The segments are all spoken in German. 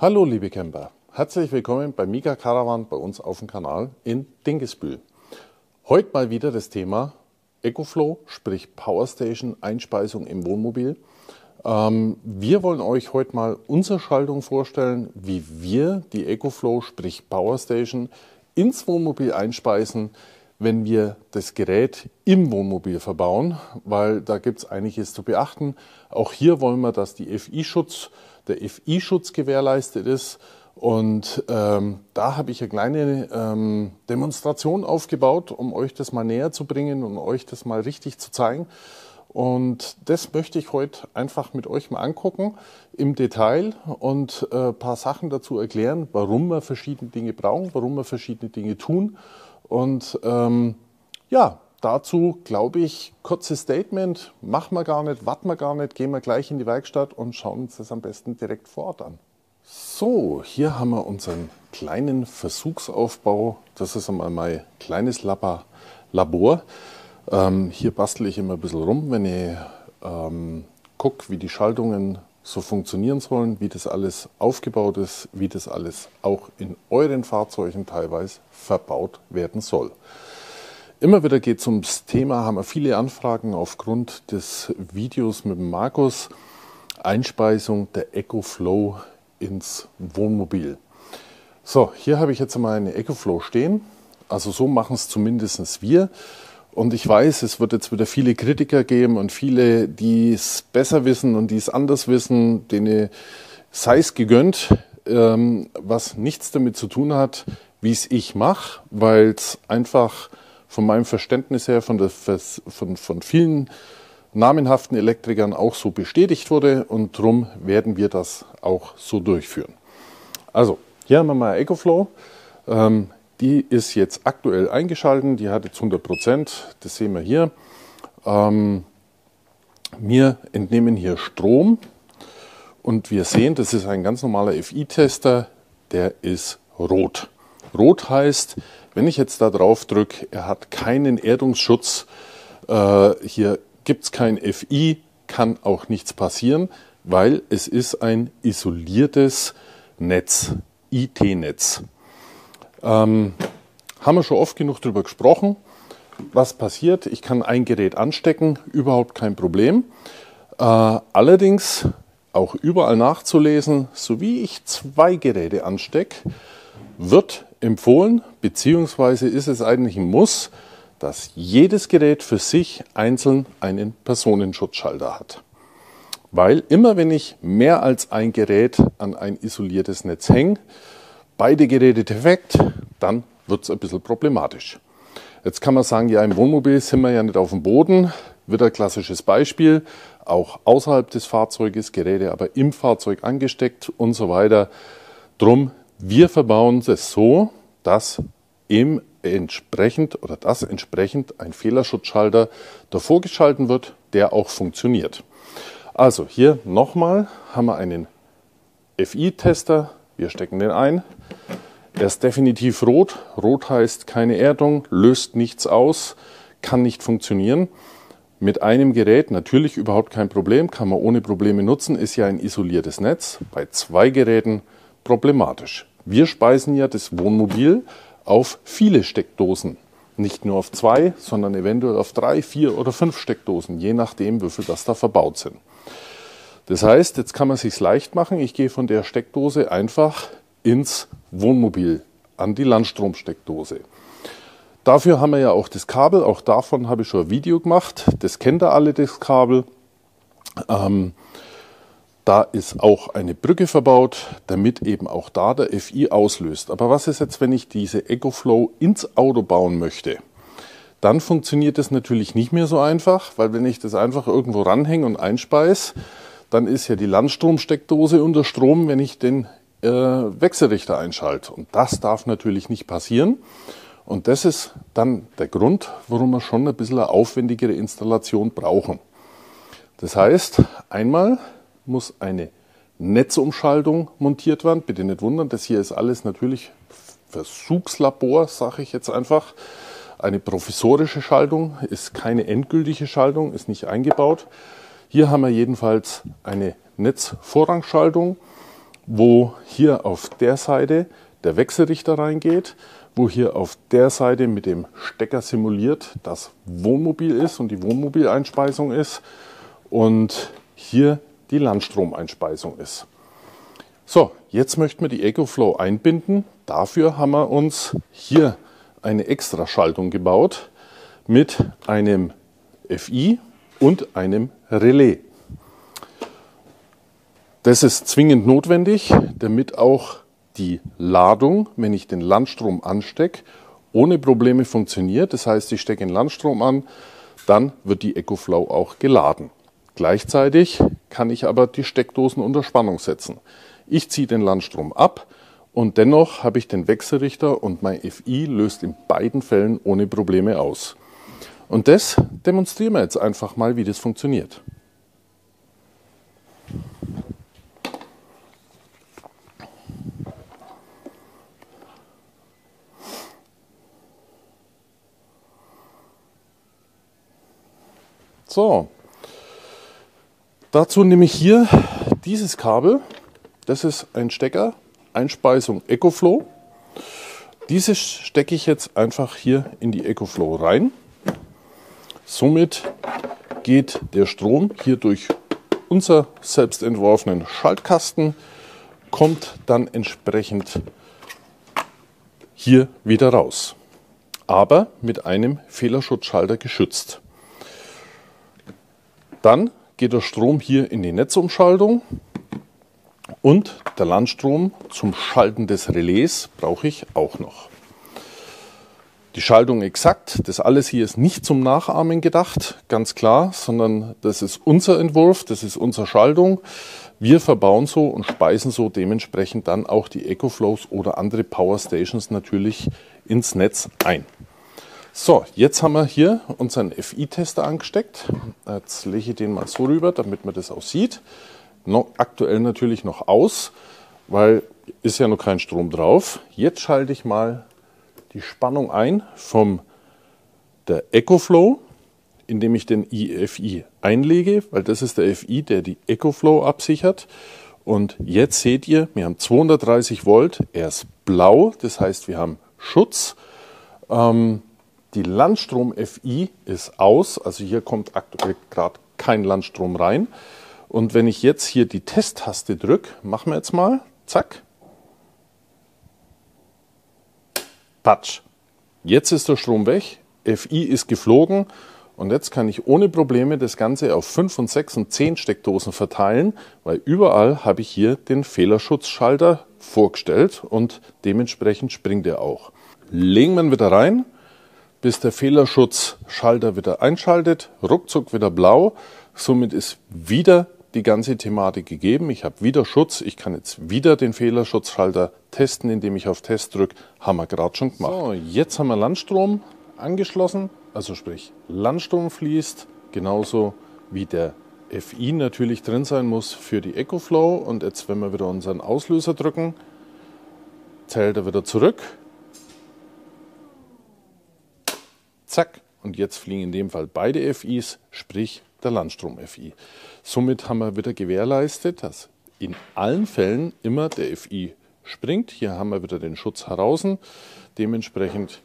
Hallo liebe Camper, herzlich willkommen bei Mika Caravan bei uns auf dem Kanal in Dinkelsbühl. Heute mal wieder das Thema EcoFlow, sprich Powerstation, Einspeisung im Wohnmobil. Wir wollen euch heute mal unsere Schaltung vorstellen, wie wir die EcoFlow, sprich Powerstation, ins Wohnmobil einspeisen, wenn wir das Gerät im Wohnmobil verbauen, weil da gibt es einiges zu beachten. Auch hier wollen wir, dass der FI-Schutz gewährleistet ist. Und da habe ich eine kleine Demonstration aufgebaut, um euch das mal näher zu bringen und euch das mal richtig zu zeigen. Und das möchte ich heute einfach mit euch mal angucken im Detail und ein paar Sachen dazu erklären, warum wir verschiedene Dinge brauchen, warum wir verschiedene Dinge tun. Und ja, dazu glaube ich, kurzes Statement, machen wir gar nicht, warten wir gar nicht, gehen wir gleich in die Werkstatt und schauen uns das am besten direkt vor Ort an. So, hier haben wir unseren kleinen Versuchsaufbau. Das ist einmal mein kleines Labor. Hier bastel ich immer ein bisschen rum, wenn ich gucke, wie die Schaltungen so funktionieren sollen, wie das alles aufgebaut ist, wie das alles auch in euren Fahrzeugen teilweise verbaut werden soll. Immer wieder geht es ums Thema, haben wir viele Anfragen aufgrund des Videos mit Markus, Einspeisung der EcoFlow ins Wohnmobil. So, hier habe ich jetzt mal eine EcoFlow stehen, also so machen es zumindest wir. Und ich weiß, es wird jetzt wieder viele Kritiker geben und viele, die es besser wissen und die es anders wissen, denen sei es gegönnt, was nichts damit zu tun hat, wie es ich mache, weil es einfach von meinem Verständnis her von vielen namenhaften Elektrikern auch so bestätigt wurde und darum werden wir das auch so durchführen. Also, hier haben wir mal EcoFlow. Die ist jetzt aktuell eingeschaltet, die hat jetzt 100%, das sehen wir hier. Wir entnehmen hier Strom und wir sehen, das ist ein ganz normaler FI-Tester, der ist rot. Rot heißt, wenn ich jetzt da drauf drücke, er hat keinen Erdungsschutz, hier gibt es kein FI, kann auch nichts passieren, weil es ist ein isoliertes Netz, IT-Netz. Haben wir schon oft genug darüber gesprochen, was passiert. Ich kann ein Gerät anstecken, überhaupt kein Problem. Allerdings auch überall nachzulesen, so wie ich zwei Geräte anstecke, wird empfohlen, beziehungsweise ist es eigentlich ein Muss, dass jedes Gerät für sich einzeln einen Personenschutzschalter hat. Weil immer wenn ich mehr als ein Gerät an ein isoliertes Netz hänge, beide Geräte defekt, dann wird es ein bisschen problematisch. Jetzt kann man sagen, ja, im Wohnmobil sind wir ja nicht auf dem Boden. Wieder ein klassisches Beispiel. Auch außerhalb des Fahrzeuges, Geräte aber im Fahrzeug angesteckt und so weiter. Drum, wir verbauen es so, dass entsprechend ein Fehlerschutzschalter davor geschalten wird, der auch funktioniert. Also hier nochmal haben wir einen FI-Tester. Wir stecken den ein. Er ist definitiv rot. Rot heißt keine Erdung, löst nichts aus, kann nicht funktionieren. Mit einem Gerät natürlich überhaupt kein Problem, kann man ohne Probleme nutzen, ist ja ein isoliertes Netz. Bei zwei Geräten problematisch. Wir speisen ja das Wohnmobil auf viele Steckdosen. Nicht nur auf zwei, sondern eventuell auf 3, 4 oder 5 Steckdosen, je nachdem, wie viel das da verbaut sind. Das heißt, jetzt kann man es sich leicht machen. Ich gehe von der Steckdose einfach ins Wohnmobil, an die Landstromsteckdose. Dafür haben wir ja auch das Kabel. Auch davon habe ich schon ein Video gemacht. Das kennt ihr alle, das Kabel. Da ist auch eine Brücke verbaut, damit eben auch da der FI auslöst. Aber was ist jetzt, wenn ich diese EcoFlow ins Auto bauen möchte? Dann funktioniert das natürlich nicht mehr so einfach, weil wenn ich das einfach irgendwo ranhänge und einspeise, dann ist ja die Landstromsteckdose unter Strom, wenn ich den Wechselrichter einschalte. Und das darf natürlich nicht passieren. Und das ist dann der Grund, warum wir schon ein bisschen eine aufwendigere Installation brauchen. Das heißt, einmal muss eine Netzumschaltung montiert werden. Bitte nicht wundern, das hier ist alles natürlich Versuchslabor, sage ich jetzt einfach. Eine provisorische Schaltung ist keine endgültige Schaltung, ist nicht eingebaut. Hier haben wir jedenfalls eine Netzvorrangschaltung wo hier auf der Seite der Wechselrichter reingeht, wo hier auf der Seite mit dem Stecker simuliert das Wohnmobil ist und die Wohnmobileinspeisung ist und hier die Landstromeinspeisung ist. So, jetzt möchten wir die EcoFlow einbinden. Dafür haben wir uns hier eine extra Schaltung gebaut mit einem FI und einem Relais. Das ist zwingend notwendig, damit auch die Ladung, wenn ich den Landstrom anstecke, ohne Probleme funktioniert. Das heißt, ich stecke den Landstrom an, dann wird die EcoFlow auch geladen. Gleichzeitig kann ich aber die Steckdosen unter Spannung setzen. Ich ziehe den Landstrom ab und dennoch habe ich den Wechselrichter und mein FI löst in beiden Fällen ohne Probleme aus. Und das demonstrieren wir jetzt einfach mal, wie das funktioniert. So, dazu nehme ich hier dieses Kabel, das ist ein Stecker, Einspeisung EcoFlow. Dieses stecke ich jetzt einfach hier in die EcoFlow rein. Somit geht der Strom hier durch unser selbst entworfenen Schaltkasten, kommt dann entsprechend hier wieder raus, aber mit einem Fehlerschutzschalter geschützt. Dann geht der Strom hier in die Netzumschaltung und der Landstrom zum Schalten des Relais brauche ich auch noch. Die Schaltung exakt, das alles hier ist nicht zum Nachahmen gedacht, ganz klar, sondern das ist unser Entwurf, das ist unsere Schaltung. Wir verbauen so und speisen so dementsprechend dann auch die EcoFlows oder andere Powerstations natürlich ins Netz ein. So, jetzt haben wir hier unseren FI-Tester angesteckt. Jetzt lege ich den mal so rüber, damit man das auch sieht. Aktuell natürlich noch aus, weil ist ja noch kein Strom drauf. Jetzt schalte ich mal die Spannung ein vom der EcoFlow, indem ich den IFI einlege, weil das ist der FI, der die EcoFlow absichert. Und jetzt seht ihr, wir haben 230 Volt, er ist blau, das heißt wir haben Schutz. Die Landstrom-FI ist aus, also hier kommt aktuell gerade kein Landstrom rein. Und wenn ich jetzt hier die Testtaste drücke, machen wir jetzt mal, zack, patsch. Jetzt ist der Strom weg, FI ist geflogen und jetzt kann ich ohne Probleme das Ganze auf 5 und 6 und 10 Steckdosen verteilen, weil überall habe ich hier den Fehlerschutzschalter vorgestellt und dementsprechend springt er auch. Legen wir ihn wieder rein, bis der Fehlerschutzschalter wieder einschaltet, ruckzuck wieder blau. Somit ist wieder die ganze Thematik gegeben. Ich habe wieder Schutz. Ich kann jetzt wieder den Fehlerschutzschalter testen, indem ich auf Test drücke. Haben wir gerade schon gemacht. So, jetzt haben wir Landstrom angeschlossen. Also sprich, Landstrom fließt, genauso wie der FI natürlich drin sein muss für die EcoFlow. Und jetzt, wenn wir wieder unseren Auslöser drücken, zählt er wieder zurück. Zack, und jetzt fliegen in dem Fall beide FIs, sprich der Landstrom-FI. Somit haben wir wieder gewährleistet, dass in allen Fällen immer der FI springt. Hier haben wir wieder den Schutz heraus. Dementsprechend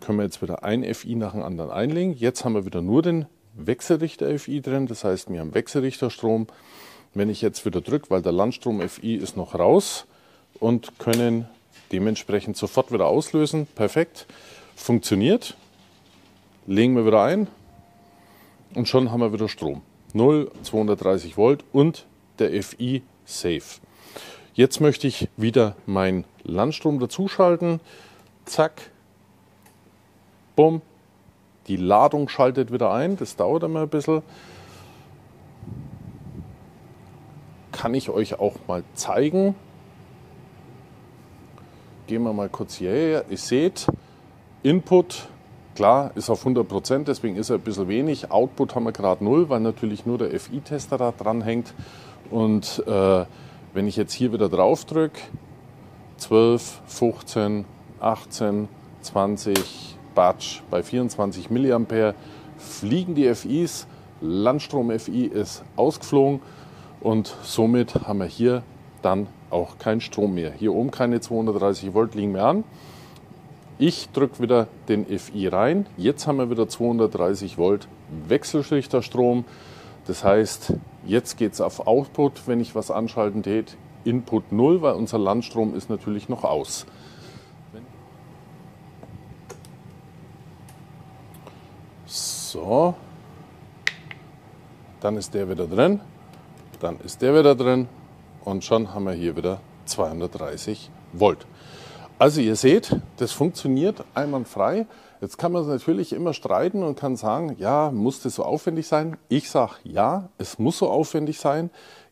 können wir jetzt wieder ein FI nach dem anderen einlegen. Jetzt haben wir wieder nur den Wechselrichter-FI drin, das heißt, wir haben Wechselrichterstrom. Wenn ich jetzt wieder drücke, weil der Landstrom-FI ist noch raus und können dementsprechend sofort wieder auslösen. Perfekt, funktioniert. Legen wir wieder ein und schon haben wir wieder Strom. 0, 230 Volt und der FI safe. Jetzt möchte ich wieder meinen Landstrom dazuschalten. Zack, bumm, die Ladung schaltet wieder ein. Das dauert immer ein bisschen. Kann ich euch auch mal zeigen. Gehen wir mal kurz hierher. Ihr seht, Input. Klar, ist auf 100%, deswegen ist er ein bisschen wenig. Output haben wir gerade 0, weil natürlich nur der FI-Tester da dran hängt. Und wenn ich jetzt hier wieder drauf drücke, 12, 15, 18, 20, batsch, bei 24 mA fliegen die FIs. Landstrom-FI ist ausgeflogen und somit haben wir hier dann auch kein Strom mehr. Hier oben keine 230 Volt liegen mehr an. Ich drücke wieder den FI rein. Jetzt haben wir wieder 230 Volt Wechselrichterstrom. Das heißt, jetzt geht es auf Output, wenn ich was anschalten tät. Input 0, weil unser Landstrom ist natürlich noch aus. So, dann ist der wieder drin, dann ist der wieder drin und schon haben wir hier wieder 230 Volt. Also ihr seht, das funktioniert einwandfrei. Jetzt kann man es natürlich immer streiten und kann sagen, ja, muss das so aufwendig sein? Ich sage, ja, es muss so aufwendig sein,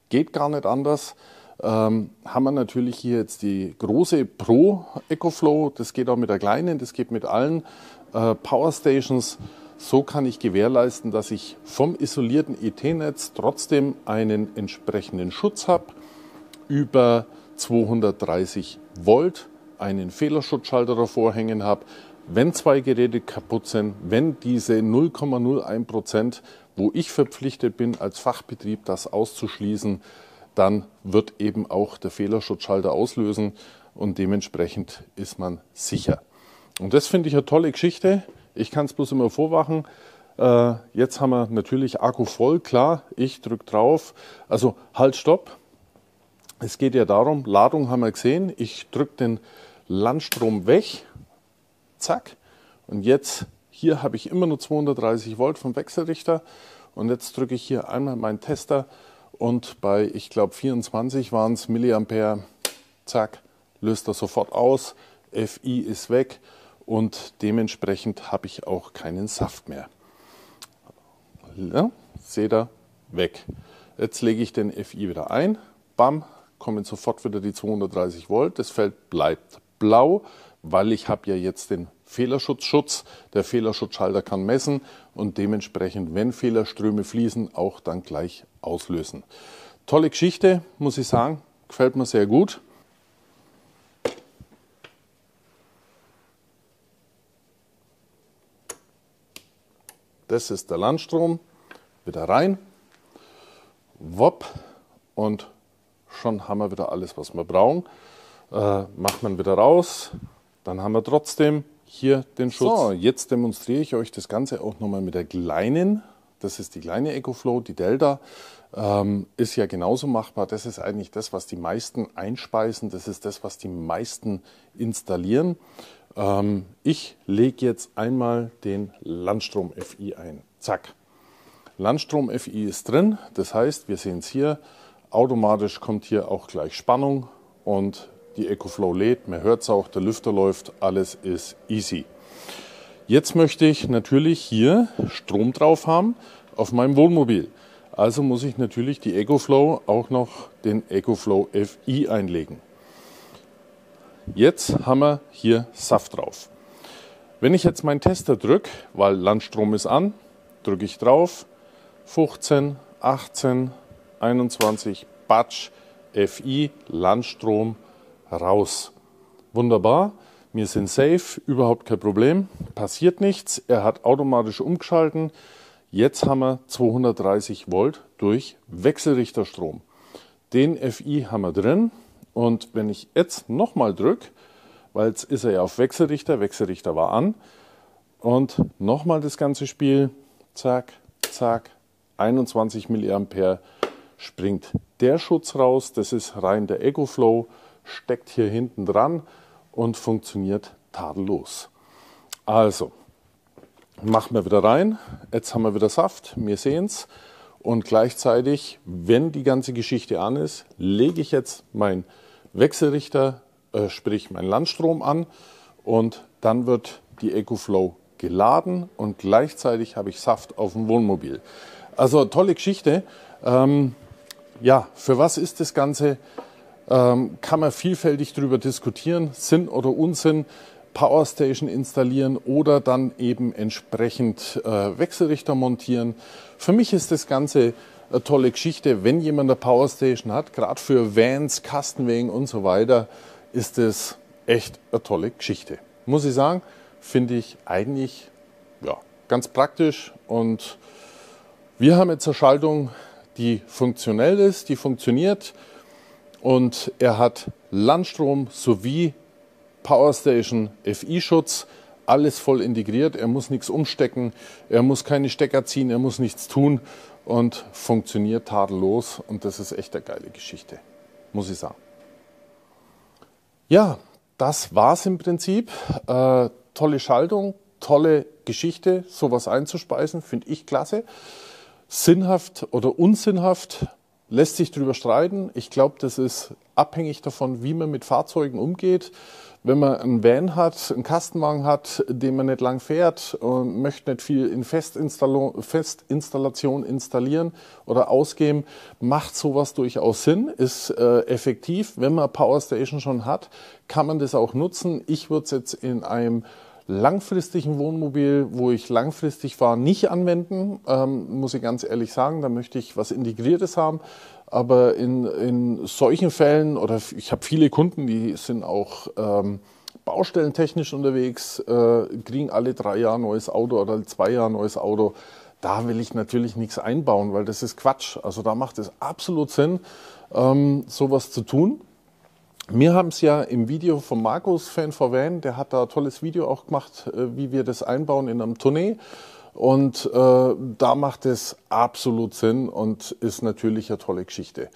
geht gar nicht anders. Haben wir natürlich hier jetzt die große Pro EcoFlow, das geht auch mit der kleinen, das geht mit allen Powerstations. So kann ich gewährleisten, dass ich vom isolierten ET-Netz trotzdem einen entsprechenden Schutz habe, über 230 Volt einen Fehlerschutzschalter davor hängen habe, wenn zwei Geräte kaputt sind, wenn diese 0,01%, wo ich verpflichtet bin, als Fachbetrieb das auszuschließen, dann wird eben auch der Fehlerschutzschalter auslösen und dementsprechend ist man sicher. Und das finde ich eine tolle Geschichte. Ich kann es bloß immer vorwachen. Jetzt haben wir natürlich Akku voll, klar, ich drücke drauf. Also halt, stopp. Es geht ja darum, Ladung haben wir gesehen. Ich drücke den Landstrom weg, zack. Und jetzt, hier habe ich immer nur 230 Volt vom Wechselrichter. Und jetzt drücke ich hier einmal meinen Tester und bei, ich glaube, 24 waren es Milliampere, zack, löst das sofort aus. FI ist weg. Und dementsprechend habe ich auch keinen Saft mehr. Ja, seht ihr, weg. Jetzt lege ich den FI wieder ein. Bam, kommen sofort wieder die 230 Volt. Das Feld bleibt blau, weil ich habe ja jetzt den Fehlerschutzschutz. Der Fehlerschutzschalter kann messen und dementsprechend, wenn Fehlerströme fließen, auch dann gleich auslösen. Tolle Geschichte, muss ich sagen. Gefällt mir sehr gut. Das ist der Landstrom, wieder rein, wopp, und schon haben wir wieder alles, was wir brauchen. Macht man wieder raus, dann haben wir trotzdem hier den Schutz. So, jetzt demonstriere ich euch das Ganze auch nochmal mit der kleinen. Das ist die kleine EcoFlow, die Delta, ist ja genauso machbar. Das ist eigentlich das, was die meisten einspeisen, das ist das, was die meisten installieren. Ich lege jetzt einmal den Landstrom FI ein. Zack. Landstrom FI ist drin. Das heißt, wir sehen es hier. Automatisch kommt hier auch gleich Spannung und die EcoFlow lädt. Man hört es auch, der Lüfter läuft. Alles ist easy. Jetzt möchte ich natürlich hier Strom drauf haben auf meinem Wohnmobil. Also muss ich natürlich die EcoFlow auch noch den EcoFlow FI einlegen. Jetzt haben wir hier Saft drauf. Wenn ich jetzt meinen Tester drücke, weil Landstrom ist an, drücke ich drauf, 15, 18, 21, Batsch, FI, Landstrom, raus. Wunderbar, wir sind safe, überhaupt kein Problem, passiert nichts, er hat automatisch umgeschalten. Jetzt haben wir 230 Volt durch Wechselrichterstrom. Den FI haben wir drin. Und wenn ich jetzt nochmal drücke, weil jetzt ist er ja auf Wechselrichter, Wechselrichter war an, und nochmal das ganze Spiel, zack, zack, 21 mA springt der Schutz raus, das ist rein der EcoFlow, steckt hier hinten dran und funktioniert tadellos. Also, machen wir wieder rein, jetzt haben wir wieder Saft, wir sehen es. Und gleichzeitig, wenn die ganze Geschichte an ist, lege ich jetzt meinen Wechselrichter, sprich meinen Landstrom an, und dann wird die EcoFlow geladen und gleichzeitig habe ich Saft auf dem Wohnmobil. Also tolle Geschichte. Ja, für was ist das Ganze? Kann man vielfältig darüber diskutieren, Sinn oder Unsinn. Powerstation installieren oder dann eben entsprechend Wechselrichter montieren. Für mich ist das Ganze eine tolle Geschichte, wenn jemand eine Powerstation hat, gerade für Vans, Kastenwagen und so weiter, ist das echt eine tolle Geschichte. Muss ich sagen, finde ich eigentlich ja, ganz praktisch, und wir haben jetzt eine Schaltung, die funktionell ist, die funktioniert. und er hat Landstrom sowie Powerstation FI-Schutz, alles voll integriert. Er muss nichts umstecken, er muss keine Stecker ziehen, er muss nichts tun und funktioniert tadellos. Und das ist echt eine geile Geschichte, muss ich sagen. Ja, das war's im Prinzip. Tolle Schaltung, tolle Geschichte, sowas einzuspeisen, finde ich klasse. Sinnhaft oder unsinnhaft, lässt sich darüber streiten. Ich glaube, das ist abhängig davon, wie man mit Fahrzeugen umgeht. Wenn man einen Van hat, einen Kastenwagen hat, den man nicht lang fährt, und möchte nicht viel in Festinstallation installieren oder ausgeben, macht sowas durchaus Sinn, ist effektiv. Wenn man Powerstation schon hat, kann man das auch nutzen. Ich würde es jetzt in einem langfristigen Wohnmobil, wo ich langfristig fahre, nicht anwenden, muss ich ganz ehrlich sagen. Da möchte ich was Integriertes haben. Aber in solchen Fällen, oder ich habe viele Kunden, die sind auch baustellentechnisch unterwegs, kriegen alle 3 Jahre neues Auto oder 2 Jahre neues Auto. Da will ich natürlich nichts einbauen, weil das ist Quatsch. Also da macht es absolut Sinn, sowas zu tun. Wir haben es ja im Video von Markus, Fan4Van, der hat da ein tolles Video auch gemacht, wie wir das einbauen in einem Tournee. Und da macht es absolut Sinn und ist natürlich eine tolle Geschichte.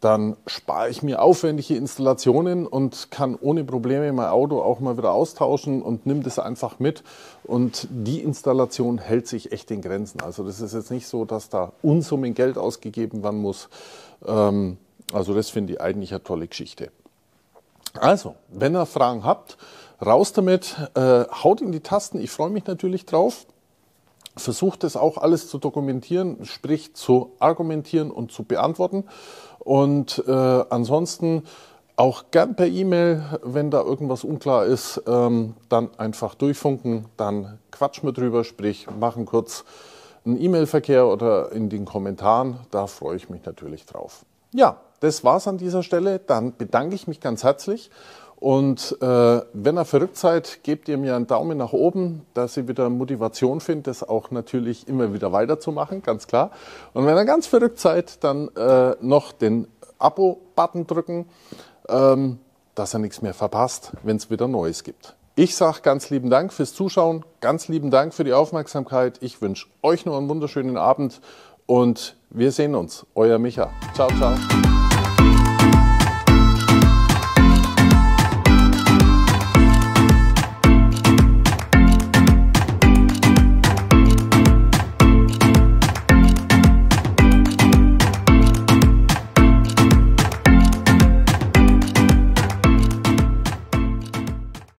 Dann spare ich mir aufwendige Installationen und kann ohne Probleme mein Auto auch mal wieder austauschen und nehme das einfach mit. Und die Installation hält sich echt in Grenzen. Also das ist jetzt nicht so, dass da Unsummen Geld ausgegeben werden muss. Also das finde ich eigentlich eine tolle Geschichte. Also, wenn ihr Fragen habt, raus damit, haut in die Tasten. Ich freue mich natürlich drauf. Versucht es auch alles zu dokumentieren, sprich zu argumentieren und zu beantworten. Und ansonsten auch gern per E-Mail, wenn da irgendwas unklar ist, dann einfach durchfunken, dann quatschen wir drüber, sprich machen kurz einen E-Mail-Verkehr oder in den Kommentaren, da freue ich mich natürlich drauf. Ja, das war's an dieser Stelle, dann bedanke ich mich ganz herzlich. Und wenn ihr verrückt seid, gebt ihr mir einen Daumen nach oben, dass ihr wieder Motivation findet, das auch natürlich immer wieder weiterzumachen, ganz klar. Und wenn ihr ganz verrückt seid, dann noch den Abo-Button drücken, dass ihr nichts mehr verpasst, wenn es wieder Neues gibt. Ich sage ganz lieben Dank fürs Zuschauen, ganz lieben Dank für die Aufmerksamkeit. Ich wünsche euch noch einen wunderschönen Abend und wir sehen uns. Euer Micha. Ciao, ciao.